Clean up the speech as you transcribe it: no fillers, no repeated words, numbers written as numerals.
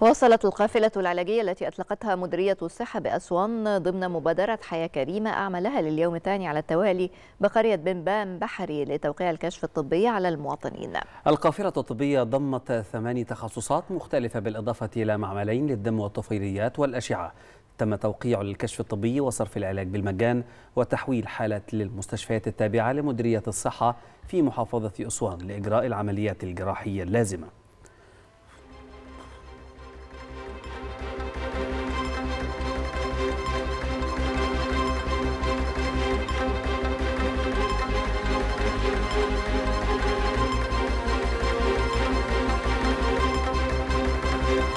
واصلت القافلة العلاجية التي أطلقتها مديرية الصحة بأسوان ضمن مبادرة حياة كريمة أعملها لليوم الثاني على التوالي بقرية بنبام بحري لتوقيع الكشف الطبي على المواطنين. القافلة الطبية ضمت 8 تخصصات مختلفة بالإضافة إلى معملين للدم والطفيليات والأشعة. تم توقيع الكشف الطبي وصرف العلاج بالمجان وتحويل حالات للمستشفيات التابعة لمديرية الصحة في محافظة أسوان لإجراء العمليات الجراحية اللازمة.